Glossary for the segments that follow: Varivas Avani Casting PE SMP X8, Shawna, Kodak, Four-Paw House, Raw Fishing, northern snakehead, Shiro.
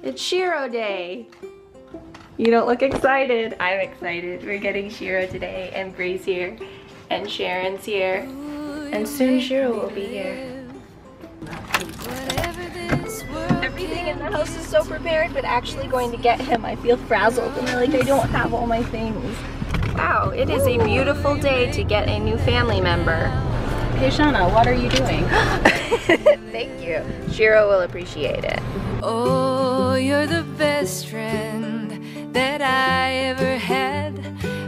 It's Shiro Day. You don't look excited. I'm excited. We're getting Shiro today, and Bree's here, and Sharon's here, and soon Shiro will be here. Everything in the house is so prepared, but actually going to get him, I feel frazzled and like I don't have all my things. Wow, it is a beautiful day to get a new family member. Hey Shawna, what are you doing? Thank you. Shiro will appreciate it. Oh, you're the best friend that I ever had.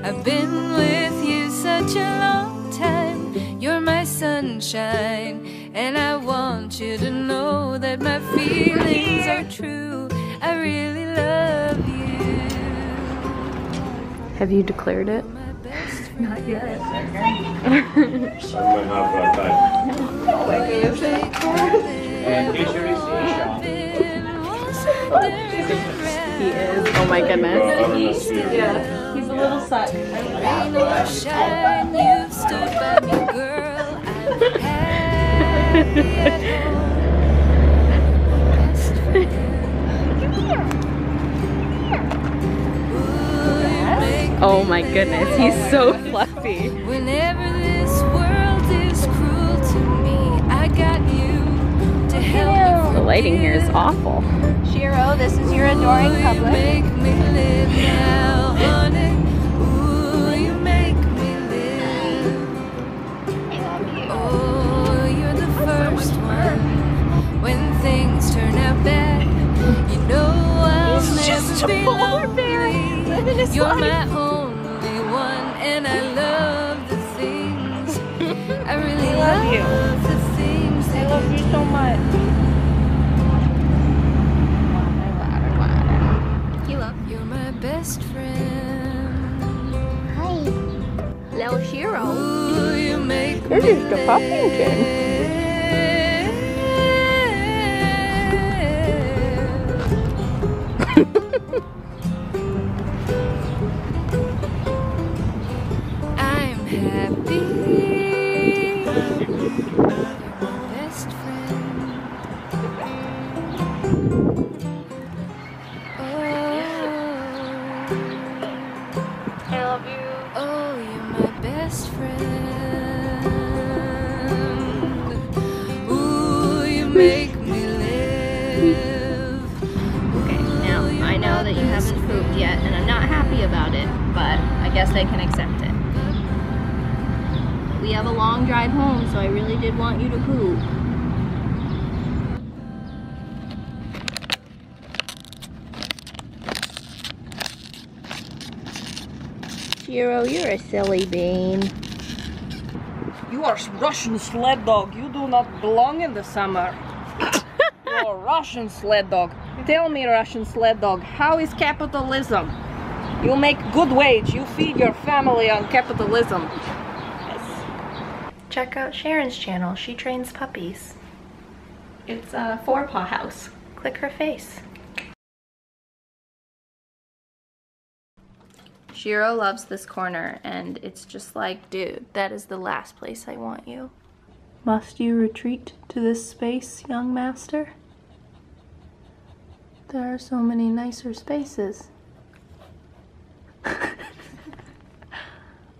I've been with you such a long time. You're my sunshine, and I want you to know that my feelings are true. I really love you. Have you declared it? Not yet. He is. Oh my goodness. Yeah, he's a little suck. Oh my goodness, he's so fluffy. Whenever this world is cruel to me, I got you to help. The lighting here is awful. Shiro, this is your adoring public. Make me live now on it. Ooh, you make me live. I love you. Oh, you're the first one. When things turn out bad, you know I'll never be lonely. You're my own. And I love the things I really love the things I love you so much. You love you're my best friend. Hi. Little Shiro. Ooh, you make this is the popping kid. Make me live. Okay, now I know that you haven't pooped yet, and I'm not happy about it, but I guess I can accept it. We have a long drive home, so I really did want you to poop. Shiro, you're a silly bean. You are Russian sled dog. You do not belong in the summer. You're Russian sled dog. Tell me, Russian sled dog, how is capitalism? You make good wage. You feed your family on capitalism. Yes. Check out Sharon's channel. She trains puppies. It's Four-Paw House. Click her face. Shiro loves this corner, and it's just like, dude, that is the last place I want you. Must you retreat to this space, young master? There are so many nicer spaces.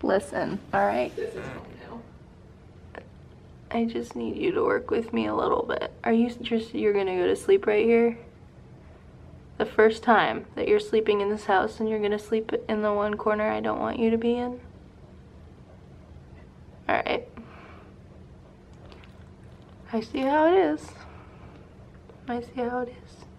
Listen, alright? I just need you to work with me a little bit. Are you just, you're gonna go to sleep right here? The first time that you're sleeping in this house, and you're gonna sleep in the one corner I don't want you to be in? Alright. I see how it is. I see how it is.